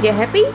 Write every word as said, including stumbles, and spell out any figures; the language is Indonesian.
Dia happy?